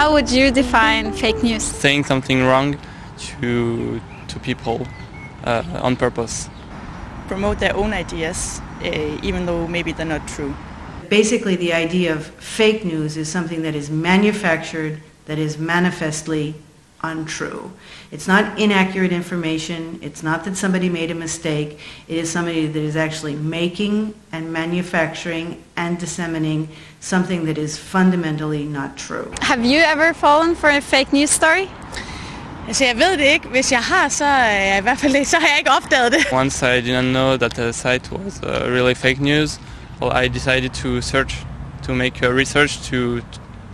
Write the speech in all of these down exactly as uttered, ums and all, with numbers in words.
How would you define fake news? Saying something wrong to to people uh, on purpose. Promote their own ideas, uh, even though maybe they're not true. Basically, the idea of fake news is something that is manufactured, that is manifestly untrue. It's not inaccurate information. It's not that somebody made a mistake. It is somebody that is actually making and manufacturing and disseminating something that is fundamentally not true. Have you ever fallen for a fake news story? Altså, jeg ved det ikke. Hvis jeg har, så uh, i hvert fald så har jeg ikke opdaget det. Once I didn't know that the site was uh, really fake news, well, I decided to search, to make a research to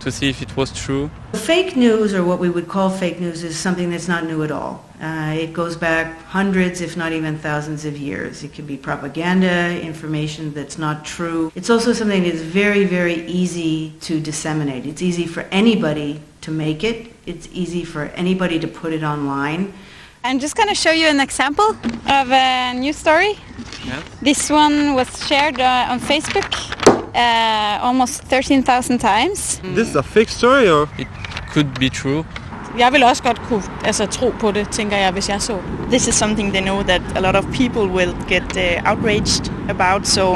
to see if it was true. Fake news, or what we would call fake news, is something that's not new at all. Uh, it goes back hundreds, if not even thousands of years. It could be propaganda, information that's not true. It's also something that's very, very easy to disseminate. It's easy for anybody to make it. It's easy for anybody to put it online. I'm just going to show you an example of a news story. Yes. This one was shared uh, on Facebook. Uh, almost thirteen thousand times. This is a fake story, or it could be true. Jeg vil også godt kunne altså tro på det, tænker jeg, hvis jeg så. This is something they know that a lot of people will get uh, outraged about, so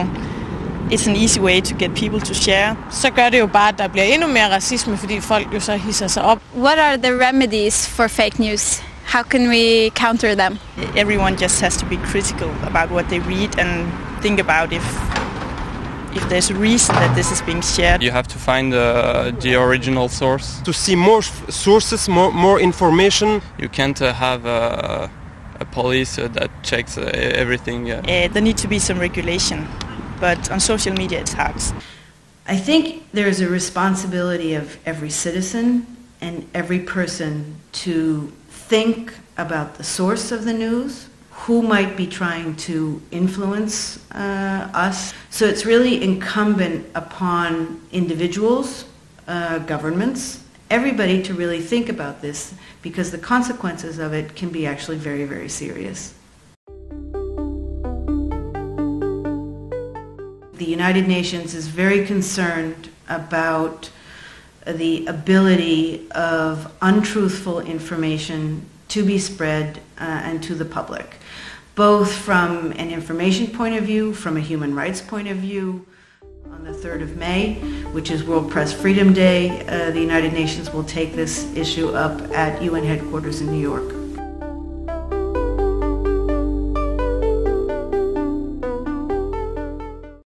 it's an easy way to get people to share. Så gør det jo bare, at der bliver endnu mere racisme, fordi folk jo så hisser sig op. What are the remedies for fake news? How can we counter them? Everyone just has to be critical about what they read and think about if If there's a reason that this is being shared. You have to find uh, the original source. To see more sources, more, more information. You can't uh, have uh, a police uh, that checks uh, everything. Uh. Uh, there needs to be some regulation, but on social media it's hard. I think there's a responsibility of every citizen and every person to think about the source of the news, who might be trying to influence uh, us. So it's really incumbent upon individuals, uh, governments, everybody to really think about this, because the consequences of it can be actually very, very serious. The United Nations is very concerned about the ability of untruthful information to be spread uh, and to the public, both from an information point of view, from a human rights point of view. On the third of May, which is World Press Freedom Day, uh, the United Nations will take this issue up at U N headquarters in New York.